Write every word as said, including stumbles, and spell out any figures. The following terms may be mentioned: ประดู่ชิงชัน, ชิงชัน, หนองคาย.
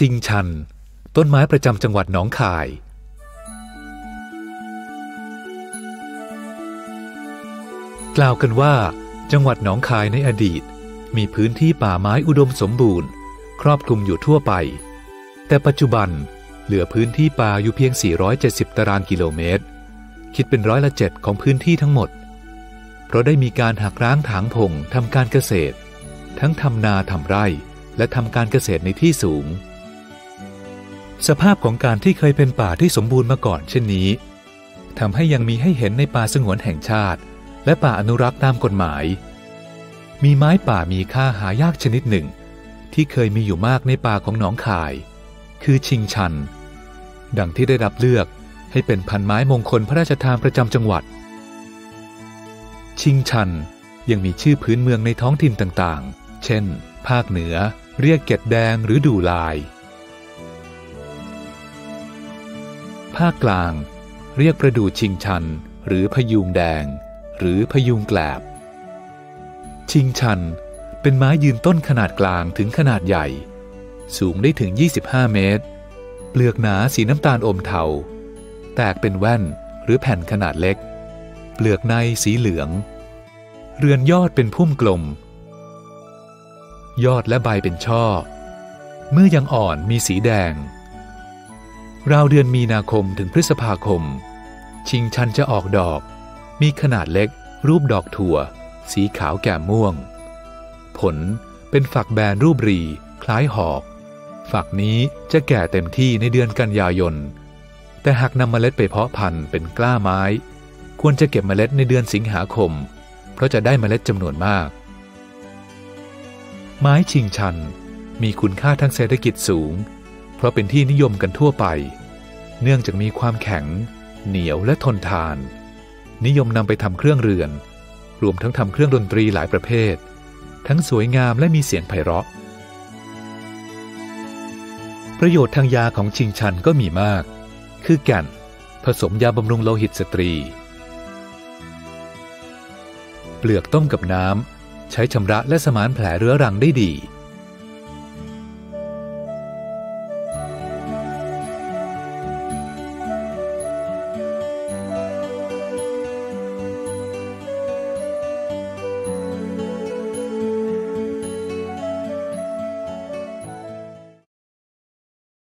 ชิงชันต้นไม้ประจำจังหวัดหนองคายกล่าวกันว่าจังหวัดหนองคายในอดีตมีพื้นที่ป่าไม้อุดมสมบูรณ์ครอบคลุมอยู่ทั่วไปแต่ปัจจุบันเหลือพื้นที่ป่าอยู่เพียงสี่ร้อยเจ็ดสิบตารางกิโลเมตรคิดเป็นร้อยละเจ็ดของพื้นที่ทั้งหมดเพราะได้มีการหักร้างถางพงทำการเกษตรทั้งทำนาทำไร่และทำการเกษตรในที่สูงสภาพของการที่เคยเป็นป่าที่สมบูรณ์มาก่อนเช่นนี้ทำให้ยังมีให้เห็นในป่าสงวนแห่งชาติและป่าอนุรักษ์ตามกฎหมายมีไม้ป่ามีค่าหายากชนิดหนึ่งที่เคยมีอยู่มากในป่าของหนองคายคือชิงชันดังที่ได้รับเลือกให้เป็นพันไม้มงคลพระราชทานประจำจังหวัดชิงชันยังมีชื่อพื้นเมืองในท้องถิ่นต่างๆเช่นภาคเหนือเรียกเก็ดแดงหรือดูลายภาคกลางเรียกประดู่ชิงชันหรือพยูงแดงหรือพยูงแกลบชิงชันเป็นไม้ยืนต้นขนาดกลางถึงขนาดใหญ่สูงได้ถึงยี่สิบห้าเมตรเปลือกหนาสีน้ำตาลอมเทาแตกเป็นแว่นหรือแผ่นขนาดเล็กเปลือกในสีเหลืองเรือนยอดเป็นพุ่มกลมยอดและใบเป็นช่อเมื่อยังอ่อนมีสีแดงราวเดือนมีนาคมถึงพฤษภาคมชิงชันจะออกดอกมีขนาดเล็กรูปดอกถั่วสีขาวแก่ม่วงผลเป็นฝักแบนรูปรีคล้ายหอกฝักนี้จะแก่เต็มที่ในเดือนกันยายนแต่หากนำเมล็ดไปเพาะพันธุ์เป็นกล้าไม้ควรจะเก็บเมล็ดในเดือนสิงหาคมเพราะจะได้เมล็ดจำนวนมากไม้ชิงชันมีคุณค่าทางเศรษฐกิจสูงเพราะเป็นที่นิยมกันทั่วไปเนื่องจากมีความแข็งเหนียวและทนทานนิยมนำไปทำเครื่องเรือนรวมทั้งทำเครื่องดนตรีหลายประเภททั้งสวยงามและมีเสียงไพเราะประโยชน์ทางยาของชิงชันก็มีมากคือแก่นผสมยาบำรุงโลหิตสตรีเปลือกต้มกับน้ำใช้ชำระและสมานแผลเรื้อรังได้ดี